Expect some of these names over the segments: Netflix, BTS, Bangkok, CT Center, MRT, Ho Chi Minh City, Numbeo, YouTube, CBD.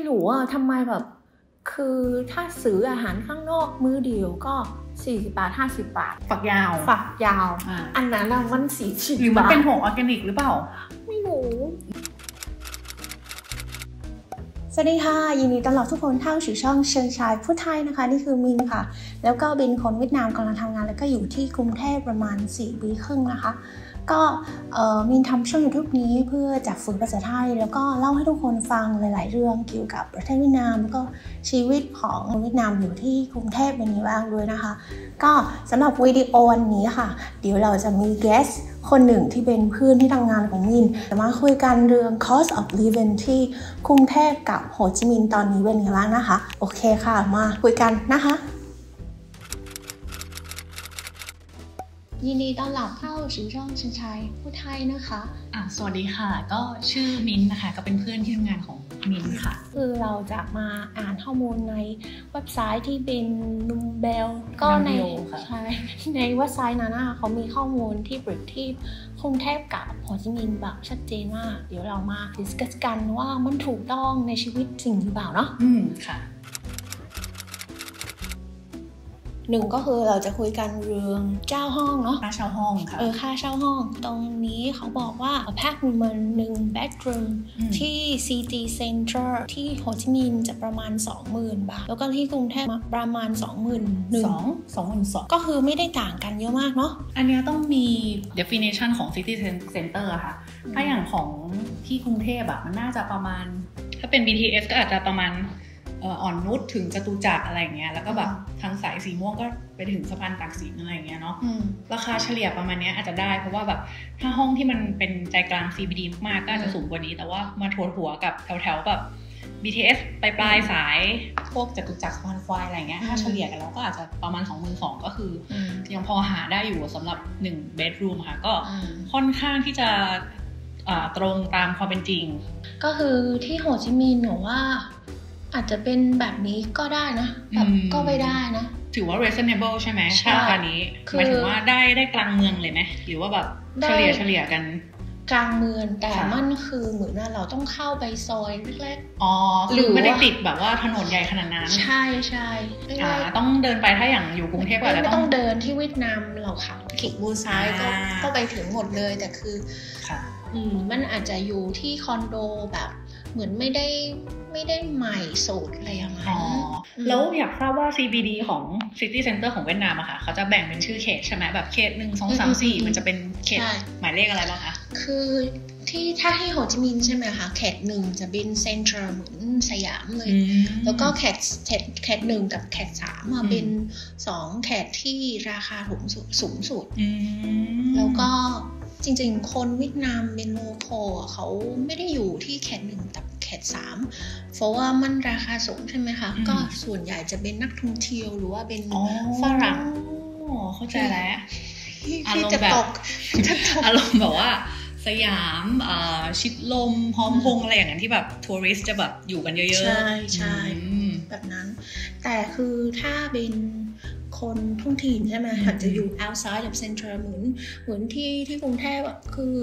ไม่รู้ว่าทำไมแบบคือถ้าซื้ออาหารข้างนอกมื้อเดียวก็40 บาท50 บาทฝักยาวอันนั้นแล้วมัน40 บาทหรือมันเป็นผงออร์แกนิกหรือเปล่าไม่รู้สวัสดีค่ะยินดีต้อนรับทุกคนเข้าสู่ช่องเชิงชายพูดไทยนะคะนี่คือมินค่ะแล้วก็บินคนเวียดนามกำลังทำงานแล้วก็อยู่ที่กรุงเทพประมาณ4 ปีครึ่งนะคะก็มินทำช่อง YouTube นี้เพื่อจะฝึกภาษาไทยแล้วก็เล่าให้ทุกคนฟังหลายๆเรื่องเกี่ยวกับประเทศเวียดนามแล้วก็ชีวิตของเวียดนามอยู่ที่กรุงเทพเป็นยังไงบ้างด้วยนะคะก็สำหรับวิดีโอวันนี้ค่ะเดี๋ยวเราจะมีguestคนหนึ่งที่เป็นเพื่อนที่ทำงานของมินจะมาคุยกันเรื่อง cost of living ที่กรุงเทพกับโฮจิมินห์ตอนนี้เป็นยังไงบ้างนะคะโอเคค่ะมาคุยกันนะคะยินดีต้อนรับเข้าสู่ช่องเชิงชายพูดไทยนะคะสวัสดีค่ะก็ชื่อมินนะคะก็เป็นเพื่อนที่ทำงานของมินค่ะคือเราจะมาอ่านข้อมูลในเว็บไซต์ที่เป็น Numbeo ก็ในเว็บไซต์นั้นนะคะเขามีข้อมูลที่เปรียบเทียบกรุงเทพกับโฮจิมินห์แบบชัดเจนมากเดี๋ยวเรามาดิสคัสกันว่ามันถูกต้องในชีวิตจริงหรือเปล่าเนาะค่ะหนึ่งก็คือเราจะคุยกันเรื่องเจ้าห้องเนาะค่าเช่าห้องค่ะค่าเช่าห้องตรงนี้เขาบอกว่าอพาร์ตเมนต์1 bedroomที่ CT Center ที่โฮจิมินห์จะประมาณ 20,000 บาทแล้วก็ที่กรุงเทพประมาณ 22,000 ก็คือไม่ได้ต่างกันเยอะมากเนาะอันนี้ต้องมี definition ของ CT Center ค่ะถ้าอย่างของที่กรุงเทพอะมันน่าจะประมาณถ้าเป็น BTS ก็อาจจะประมาณอ่อนนุชถึงจตุจักรอะไรเงี้ยแล้วก็แบบทางสายสีม่วงก็ไปถึงสะพานตากสินอะไรเงี้ยเนาะราคาเฉลี่ยประมาณนี้อาจจะได้เพราะว่าแบบถ้าห้องที่มันเป็นใจกลาง CBD มากๆก็อาจจะสูงกว่านี้แต่ว่ามาหัวกับแถวๆแบบ BTS ไปปลายสายพวกจตุจักรสะพานควายอะไรเงี้ยถ้าเฉลี่ยกันแล้วก็อาจจะประมาณ 22,000ก็คือยังพอหาได้อยู่สำหรับ1 bedroom ค่ะก็ค่อนข้างที่จะตรงตามความเป็นจริงก็คือที่โฮจิมินห์หนูว่าอาจจะเป็นแบบนี้ก็ได้นะแบบก็ไปได้นะถือว่า reasonable ใช่ไหมใช่ราคานี้หมายถึงว่าได้กลางเมืองเลยไหมหรือว่าแบบเฉลี่ยกันกลางเมืองแต่มันคือเหมือนเราต้องเข้าไปซอยเล็กๆอ๋อหรือไม่ได้ติดแบบว่าถนนใหญ่ขนาดนั้นใช่ต้องเดินไปถ้าอย่างอยู่กรุงเทพก็จะต้องเดินที่เวียดนามเราขับขี่บูซ้ายก็ไปถึงหมดเลยแต่คือมันอาจจะอยู่ที่คอนโดแบบเหมือนไม่ได้ใหม่สุดอะไรอย่างเงี้ยแล้วอยากทราบว่า CBD ของ City Center ของเวียดนามอะค่ะเขาจะแบ่งเป็นชื่อเขตใช่ไหมแบบเขต1 2 3 4มันจะเป็นเขตหมายเลขอะไรบ้างคะคือที่ถ้าให้โฮจิมินห์ใช่ไหมคะเขต1จะเป็นเซ็นทรัลเหมือนสยามเลยแล้วก็เขต1กับเขต3มาเป็น2เขตที่ราคาสูงสุดแล้วก็จริงๆคนเวียดนามเป็นโลคอลเขาไม่ได้อยู่ที่เขต1แต่เขต3เพราะว่ามันราคาสูงใช่ไหมคะก็ส่วนใหญ่จะเป็นนักท่องเที่ยวหรือว่าเป็นฝรั่งเข้าใจแล้วอารมณ์แบบว่าสยามชิดลมพร้อมพงอะไรอย่างนั้นที่แบบทัวริสต์จะแบบอยู่กันเยอะๆใช่แบบนั้นแต่คือถ้าเป็นคนท้องถิ่นใช่ไหมอาจจะอยู่ outside แบบ central เหมือนที่กรุงเทพแบบคือ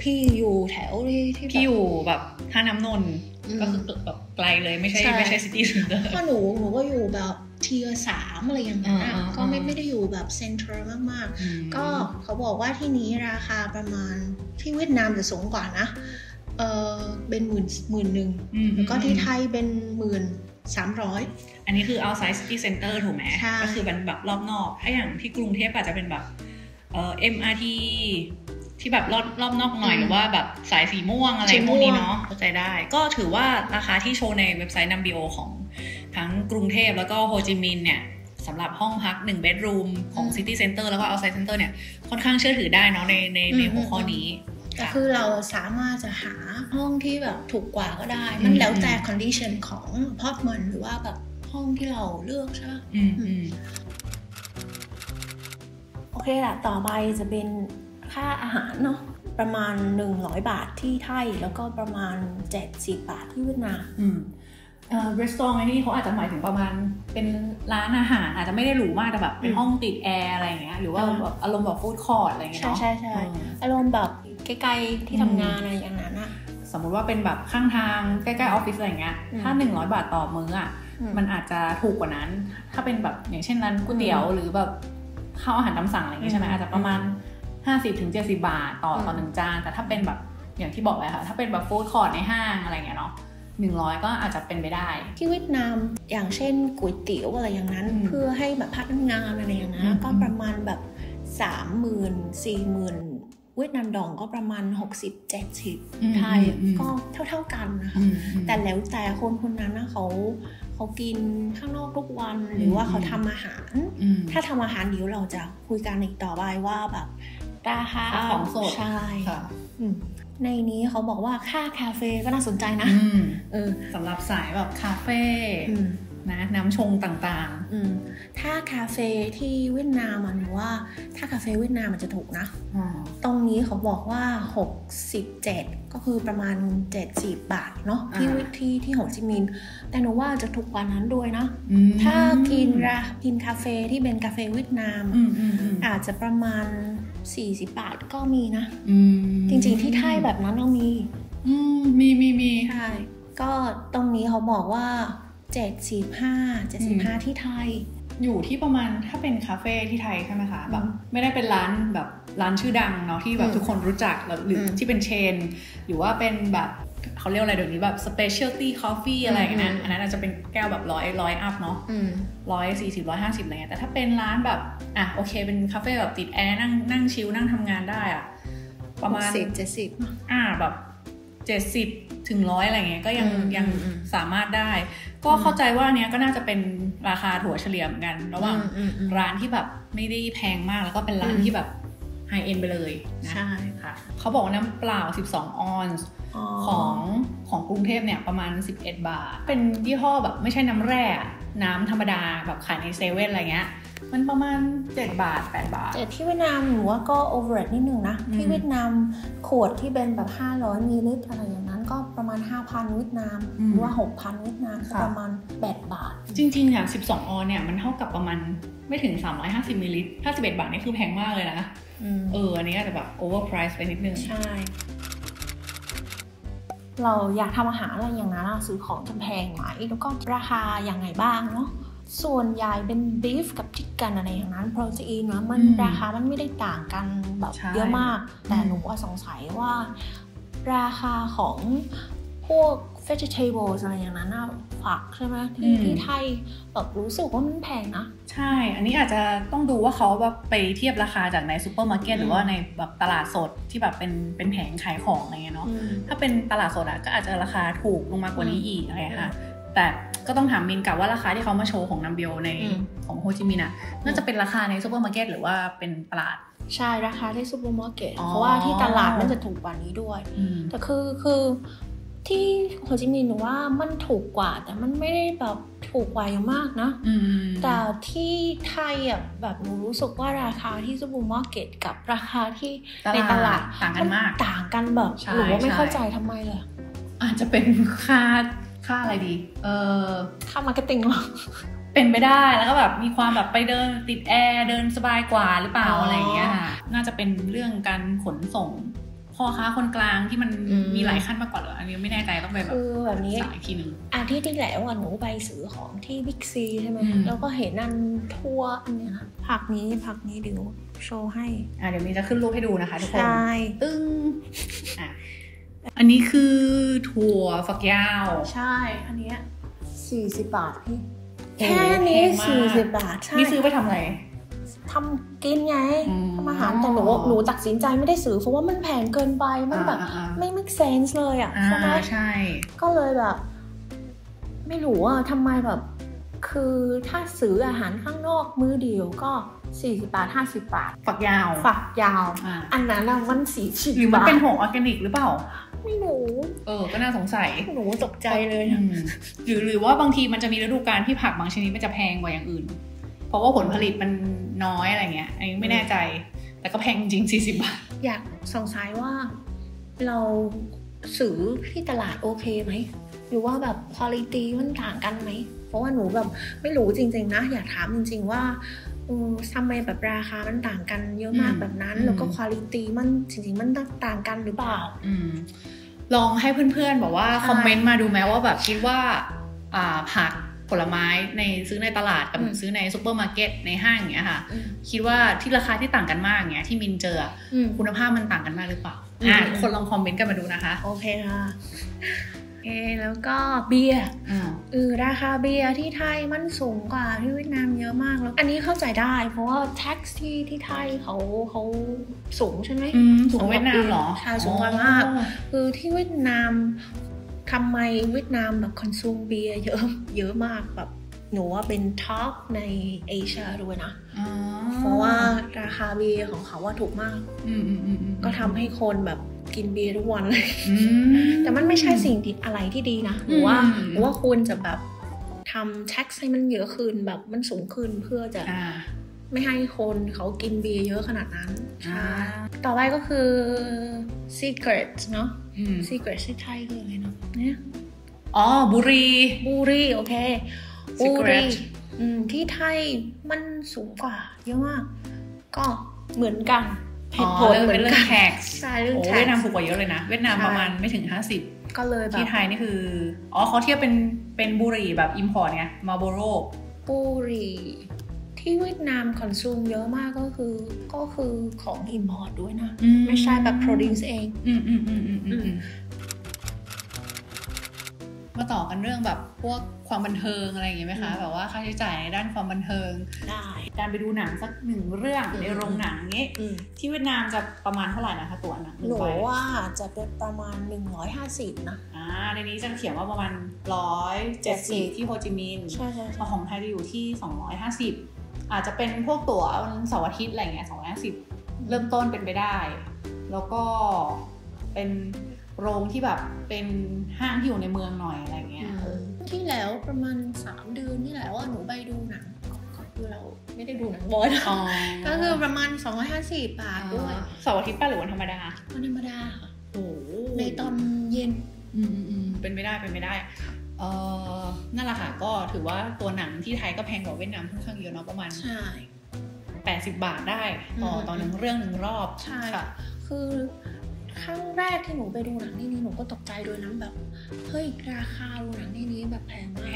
พี่อยู่แถวที่พี่อยู่แบบท่าน้ำนนท์ก็คือแบบไกลเลยไม่ใช่ city center เพราะหนูก็อยู่แบบเทียร์3อะไรอย่างเงี้ยก็ไม่ได้อยู่แบบ central มากๆก็เขาบอกว่าที่นี้ราคาประมาณที่เวียดนามจะสูงกว่านะเป็น10,000 11,000แล้วก็ที่ไทยเป็น13,000อันนี้คือ outside city center ถูกไหมก็คือเป็นแบบรอบนอกถ้าอย่างที่กรุงเทพอาจจะเป็นแบบMRT ที่แบบรอบนอกหน่อยหรือว่าแบบสายสีม่วงอะไรพวกนี้เนาะเข้าใจได้ก็ถือว่าราคาที่โชว์ในเว็บไซต์ Numbeo ของทั้งกรุงเทพแล้วก็โฮจิมินห์เนี่ยสำหรับห้องพัก1 bedroom ของ city center แล้วก็ outside center เนี่ยค่อนข้างเชื่อถือได้เนาะในหัวข้อนี้ก็คือเราสามารถจะหาห้องที่แบบถูกกว่าก็ได้มันแล้วแต่ condition ของ apartment หรือว่าแบบห้องที่เราเลือกใช่ไหมโอเคละต่อไปจะเป็นค่าอาหารเนาะประมาณ100 บาทที่ไทยแล้วก็ประมาณ70 บาทที่เวียดนามรีสอร์ทในที่เขาอาจจะหมายถึงประมาณเป็นร้านอาหารอาจจะไม่ได้หรูมากแต่แบบเป็นห้องติดแอร์อะไรเงี้ยหรือว่าแบบอารมณ์แบบฟู้ดคอร์ทอะไรเงี้ยเนาะใช่อารมณ์แบบใกล้ๆที่ทำงานอะไรอย่างนั้นนะส มมุติว่าเป็นแบบข้างทางใกล้ๆออฟฟิศอะไรเงี้ยถ้า100 บาทต่อมื้ออ่ะมันอาจจะถูกกว่านั้นถ้าเป็นแบบอย่างเช่นร้านก๋วยเตี๋ยวหรือแบบข้าวอาหารตามสั่งอะไรอย่างเงี้ยใช่ไหมอาจจะประมาณ50-70 บาทต่อ1 จานแต่ถ้าเป็นแบบอย่างที่บอกไปค่ะถ้าเป็นแบบฟู้ดคอร์ทในห้างอะไรเงี้ยเนาะ100ก็อาจจะเป็นไปได้ที่เวียดนามอย่างเช่นก๋วยเตี๋ยวอะไรอย่างนั้นเพื่อให้แบบพนักงานอะไรอย่างนั้นก็ประมาณแบบ 30,000-40,000เวียดนามดองก็ประมาณ60-70ไทยก็เท่ากันนะคะแต่แล้วแต่คนนั้นนะเขากินข้างนอกทุกวันหรือว่าเขาทำอาหารถ้าทำอาหารเดี๋ยวเราจะคุยกันอีกต่อไปว่าแบบราคาของสดใช่ในนี้เขาบอกว่าค่าคาเฟ่ก็น่าสนใจนะสำหรับสายแบบคาเฟ่นะน้ำชงต่างๆถ้าคาเฟ่ที่เวียดนามหนูว่าถ้าคาเฟ่เวียดนามมันจะถูกนะตรงนี้เขาบอกว่า67ก็คือประมาณ70 บาทเนาะที่วิธีที่โฮจิมินห์แต่หนูว่าจะถูกกว่านั้นด้วยนะถ้ากินคาเฟ่ที่เป็นคาเฟ่เวียดนามอาจจะประมาณ40 บาทก็มีนะจริงๆที่ไทยแบบนั้นก็มีใช่ก็ตรงนี้เขาบอกว่า75ที่ไทยอยู่ที่ประมาณถ้าเป็นคาเฟ่ที่ไทยใช่ไหมคะแบบไม่ได้เป็นร้านแบบร้านชื่อดังเนาะที่แบบทุกคนรู้จักหรือที่เป็นเชนหรือว่าเป็นแบบเขาเรียกอะไรเดี๋ยวนี้แบบสเปเชียลตี้คอฟฟี่อะไรอย่างนั้นอันนั้นอาจจะเป็นแก้วแบบร้อยอัพเนาะ140-150อะไรเงี้ยแต่ถ้าเป็นร้านแบบอ่ะโอเคเป็นคาเฟ่แบบติดแอร์นั่งชิลนั่งทำงานได้อ่ะประมาณ70แบบ70-100อะไรเงี้ยก็ยังสามารถได้ก็เข้าใจว่าเนี้ยก็น่าจะเป็นราคาถั่วเฉลี่ยเหมือนกันระหว่างร้านที่แบบไม่ได้แพงมากแล้วก็เป็นร้านที่แบบไฮเอ็นไปเลยนะใช่ค่ะเขาบอกน้ำเปล่า12ออนซ์ของกรุงเทพเนี่ยประมาณ11 บาทเป็นยี่ห้อแบบไม่ใช่น้ำแร่น้ำธรรมดาแบบขายในเซเว่นอะไรเงี้ยมันประมาณ7-8 บาทแต่ที่เวียดนามหนูว่าก็โอเวอร์เรทนิดนึงนะที่เวียดนามขวดที่เป็นแบบ500 มิลลิลิตรอะไรอย่างนั้นก็ประมาณ 5,000 เวียดนามหรือว่า 6,000 เวียดนามประมาณ8 บาทจริงๆอย่าง12ออนซ์เนี่ยมันเท่ากับประมาณไม่ถึง350 มิลลิลิตร51 บาทนี่คือแพงมากเลยนะอันนี้อาจจะแบบโอเวอร์ไพรซ์ไปนิดนึงใช่เราอยากทำอาหารอะไรอย่างนั้นเราซื้อของจำแพงไหมแล้วก็ราคาอย่างไรบ้างเนาะส่วนใหญ่เป็นบีฟกับชิคเก้นอะไรอย่างนั้นโปรตีนเนาะมันราคามันไม่ได้ต่างกันแบบเยอะมากแต่หนูก็สงสัยว่าราคาของพวก vegetables อะไรอย่างนั้นผักใช่ไหมที่ไทยแบบรู้สึกว่ามันแพงนะใช่อันนี้อาจจะต้องดูว่าเขาแบบไปเทียบราคาจากในซูเปอร์มาร์เก็ตหรือว่าในแบบตลาดสดที่แบบเป็นแผงขายของอะไรเงี้ยเนาะถ้าเป็นตลาดสดอะก็อาจจะราคาถูกลงมากว่านี้อีกอะไรค่ะแต่ก็ต้องถามมินกับว่าราคาที่เขามาโชว์ของNumbeoในของโฮจิมินห์น่าจะเป็นราคาในซูเปอร์มาร์เก็ตหรือว่าเป็นตลาดใช่ราคาที่ซูเปอร์มาร์เก็ตเพราะว่าที่ตลาดมันจะถูกกว่านี้ด้วยแต่คือที่โฮจิมินห์หนูว่ามันถูกกว่าแต่มันไม่ได้แบบถูกกว่าอย่างมากนะแต่ที่ไทยอ่ะแบบหนูรู้สึกว่าราคาที่ซูเปอร์มาร์เก็ตกับราคาที่ในตลาดต่างกันมากต่างกันแบบหนูว่าไม่เข้าใจทำไมเลยอาจจะเป็นค่าอะไรดีค่ามาร์เก็ตติ้งหรอเป็นไปได้แล้วก็แบบมีความแบบไปเดินติดแอร์เดินสบายกว่าหรือเปล่าอะไรอย่างเงี้ยน่าจะเป็นเรื่องการขนส่งพ่อค้าคนกลางที่มันมีหลายขั้นมากกว่าเหรออันนี้ไม่แน่ใจต้องไปแบบนี้อีกทีนึงที่ที่แล้วหนูไปซื้อของที่บิ๊กซีใช่ไหมแล้วก็เห็นนั่นทั่วอันเนี้ยผักนี้เดี๋ยวโชว์ให้เดี๋ยวมีจะขึ้นรูปให้ดูนะคะทุกคนใช่ตึ้งอันนี้คือถั่วฝักยาวใช่อันเนี้ย40 บาทพี่แค่นี้40 บาทใช่นี่ซื้อไปทำอะไรทำกินไงทำอาหารแต่หนูตัดสินใจไม่ได้ซื้อเพราะว่ามันแพงเกินไปมันแบบไม่make senseเลยอ่ะใช่ไหมใช่ก็เลยแบบไม่รู้ว่าทำไมแบบคือถ้าซื้ออาหารข้างนอกมื้อเดียวก็40 บาท50 บาทฝักยาวอันนั้นมัน40 บาทหรือมันเป็นของออร์แกนิกหรือเปล่าไม่รู้ก็น่าสงสัยหนูตกใจเลยหรือว่าบางทีมันจะมีฤดูกาลที่ผักบางชนิดมันจะแพงกว่าอย่างอื่นเพราะว่าผลผลิตมันน้อยอะไรเงี้ยอันนี้ไม่แน่ใจแต่ก็แพงจริง40 บาทอยากสงสัยว่าเราซื้อที่ตลาดโอเคไหมหรือว่าแบบคุณภาพมันต่างกันไหมเพราะว่าหนูแบบไม่รู้จริงๆนะอยากถามจริงๆว่าทำไมแบบราคามันต่างกันเยอะมากแบบนั้นแล้วก็คุณภาพมันจริงๆมันต่างกันหรือเปล่า ลองให้เพื่อนๆบอกว่าคอมเมนต์มาดูไหมว่าแบบคิดว่าผักผลไม้ในซื้อในตลาดกับซื้อในซุปเปอร์มาร์เก็ตในห้างอย่างเงี้ยค่ะคิดว่าที่ราคาที่ต่างกันมากอย่างเงี้ยที่มินเจอคุณภาพมันต่างกันมากหรือเปล่าคนลองคอมเมนต์กันมาดูนะคะโอเคค่ะแล้วก็เบียร์ราคาเบียร์ที่ไทยมันสูงกว่าที่เวียดนามเยอะมากแล้วอันนี้เข้าใจได้เพราะว่าแท็กซี่ที่ไทยเขาสูงใช่ไหมสูงเวียดนามหรอใช่สูงมากคือที่เวียดนามทำไมเวียดนามแบบคอนซูมเบียร์เยอะมากแบบหนูว่าเป็นท็อปในเอเชียด้วยนะเพราะว่าราคาเบียร์ของเขาว่าถูกมากก็ทำให้คนแบบกินเบียร์ทุกวันเลยแต่มันไม่ใช่สิ่งอะไรที่ดีนะหนูว่าควรจะแบบทำแท็กซ์ให้มันเยอะขึ้นแบบมันสูงขึ้นเพื่อจะไม่ให้คนเขากินเบียร์เยอะขนาดนั้นต่อไปก็คือ secret เนาะ secret ที่ไทยคืออะไรเนาะเนี่ยอ๋อบุรีโอเคบุรีที่ไทยมันสูงกว่าเยอะมากก็เหมือนกันเหตุผลเหมือนกันแท็กใช่เรื่องแท็กเวียดนามสูงกว่าเยอะเลยนะเวียดนามประมาณไม่ถึง50ก็เลยแบบที่ไทยนี่คืออ๋อเขาเทียบเป็นบุรีแบบ import ไงมาโบโรบุรีที่เวียดนามคอนซูมเยอะมากก็คือของอิมพอร์ตด้วยนะไม่ใช่แบบ produce เองมาต่อกันเรื่องแบบพวกความบันเทิงอะไรอย่างเงี้ยไหมคะแบบว่าค่าใช้จ่ายในด้านความบันเทิงได้การไปดูหนังสักหนึ่งเรื่องในโรงหนังนี้ที่เวียดนามจะประมาณเท่าไหร่นะคะตั๋วหนังหนูว่าจะเป็นประมาณ150นะในนี้จะเขียนว่าประมาณ170ที่โฮจิมินห์พอของไทยจะอยู่ที่250อาจจะเป็นพวกตั๋ววันเสาร์อาทิตย์อะไรเงี้ย250เริ่มต้นเป็นไปได้แล้วก็เป็นโรงที่แบบเป็นห้างที่อยู่ในเมืองหน่อยอะไรเงี้ยที่แล้วประมาณ3เดือนนี่แหละว่าหนูไปดูหนังคือเราไม่ได้ดูหนังบ่อยก็คือประมาณ250 บาทด้วยเสาร์อาทิตย์ป่ะหรือวันธรรมดาวันธรรมดาค่ะโอ้ในตอนเย็นเป็นไม่ได้นั่นแหละค่ะก็ถือว่าตัวหนังที่ไทยก็แพงกว่าเวียดนามค่อนข้างเยอะเนาะประมาณ80 บาทได้ต่อหนึ่งเรื่องหนึ่งรอบใช่ค่ะคือครั้งแรกที่หนูไปดูหนังที่นี่หนูก็ตกใจด้วยนะแบบเฮ้ยราคาหนังที่นี้แบบแพ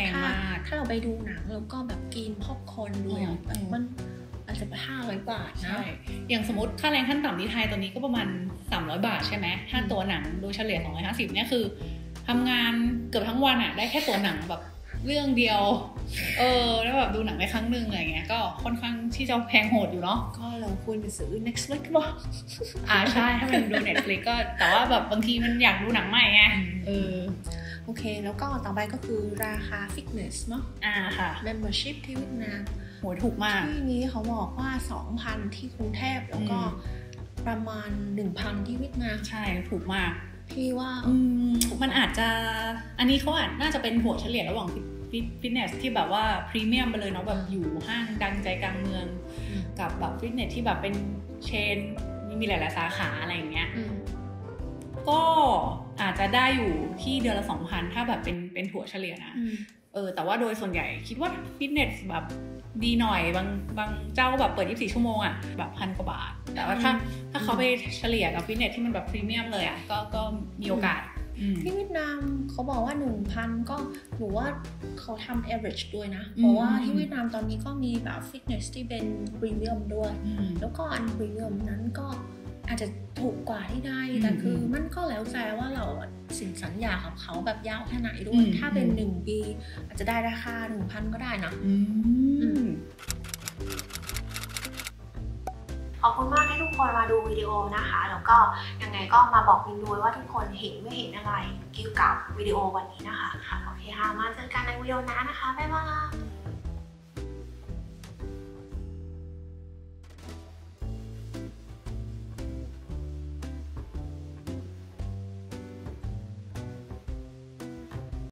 งมากถ้าเราไปดูหนังแล้วก็แบบกินพ็อปคอร์นด้วยมันอาจจะ500 บาทนะอย่างสมมติค่าแรงขั้นต่ำที่ไทยตอนนี้ก็ประมาณ300 บาทใช่ไหมถ้าตัวหนังโดยเฉลี่ย250เนี่ยคือทำงานเกือบทั้งวันอะได้แค่ตัวหนังแบบเรื่องเดียวแล้วแบบดูหนังไปครั้งหนึ่งอะไรเงี้ยก็ค่อนข้างที่จะแพงโหดอยู่เนาะก็เราควรไปซื้อ Netflix บ้างใช่ถ้ามันดู Netflix ก็แต่ว่าแบบบางทีมันอยากดูหนังใหม่ไงโอเคแล้วก็ต่อไปก็คือราคาฟิตเนสเนาะค่ะ membership ที่เวียดนามโหถูกมากที่นี้เขาบอกว่า 2,000 ที่กรุงเทพแล้วก็ประมาณ 1,000 ที่เวียดนามใช่ถูกมากพี่ว่ามันอาจจะอันนี้เขาอาจน่าจะเป็นหัวเฉลี่ยระหว่างฟิตเนสที่แบบว่าพรีเมียมไปเลยเนาะแบบอยู่ห้างดังใจกลางเมืองกับแบบฟิตเนสที่แบบเป็นเชนมีหลายๆสาขาอะไรอย่างเงี้ยก็อาจจะได้อยู่ที่เดือนละ 2,000 ถ้าแบบเป็นหัวเฉลี่ยนะแต่ว่าโดยส่วนใหญ่คิดว่าฟิตเนสแบบดีหน่อยบางเจ้าแบบเปิด24ชั่วโมงอ่ะแบบ1,000 กว่าบาทแต่ว่าถ้าเขาไปเฉลี่ยกับฟิตเนสที่มันแบบพรีเมียมเลยอ่ะก็มีโอกาสที่เวียดนามเขาบอกว่า 1,000 ก็หนูว่าเขาทำ average ด้วยนะเพราะว่าที่เวียดนามตอนนี้ก็มีแบบฟิตเนสที่เป็นพรีเมียมด้วยแล้วก็อันพรีเมียมนั้นก็อาจจะถูกกว่าที่ได้แต่คือมันก็แล้วแต่ว่าเราสินสัญญากับเขาแบบยาวแค่ไหนด้วยถ้าเป็น1 ปีอาจจะได้ราคา 1,000 ก็ได้นะขอบคุณมากที่ทุกคนมาดูวิดีโอนะคะแล้วก็ยังไงก็มาบอกมินด้วยว่าทุกคนเห็นไม่เห็นอะไรเกี่ยวกับวิดีโอวันนี้นะคะโอเคค่ะมาเจอกันในวิดีโอหน้านะคะบ๊ายบาย